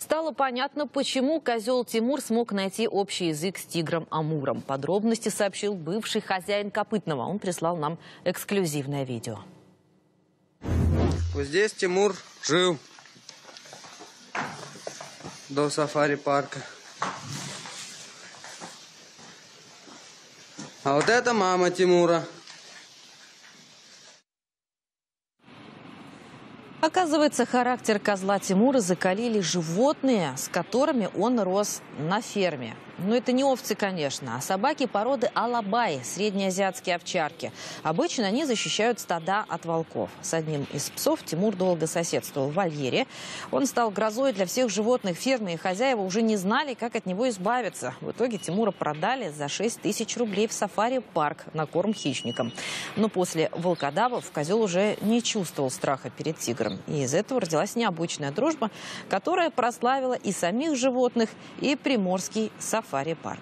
Стало понятно, почему козел Тимур смог найти общий язык с тигром Амуром. Подробности сообщил бывший хозяин Копытного. Он прислал нам эксклюзивное видео. Вот здесь Тимур жил до сафари-парка. А вот это мама Тимура. Оказывается, характер козла Тимура закалили животные, с которыми он рос на ферме. Но это не овцы, конечно, а собаки породы алабай, среднеазиатские овчарки. Обычно они защищают стада от волков. С одним из псов Тимур долго соседствовал в вольере. Он стал грозой для всех животных фермы, и хозяева уже не знали, как от него избавиться. В итоге Тимура продали за 6000 рублей в сафари-парк на корм хищникам. Но после волкодавов козел уже не чувствовал страха перед тигром. И из этого родилась необычная дружба, которая прославила и самих животных, и приморский сафари-парк.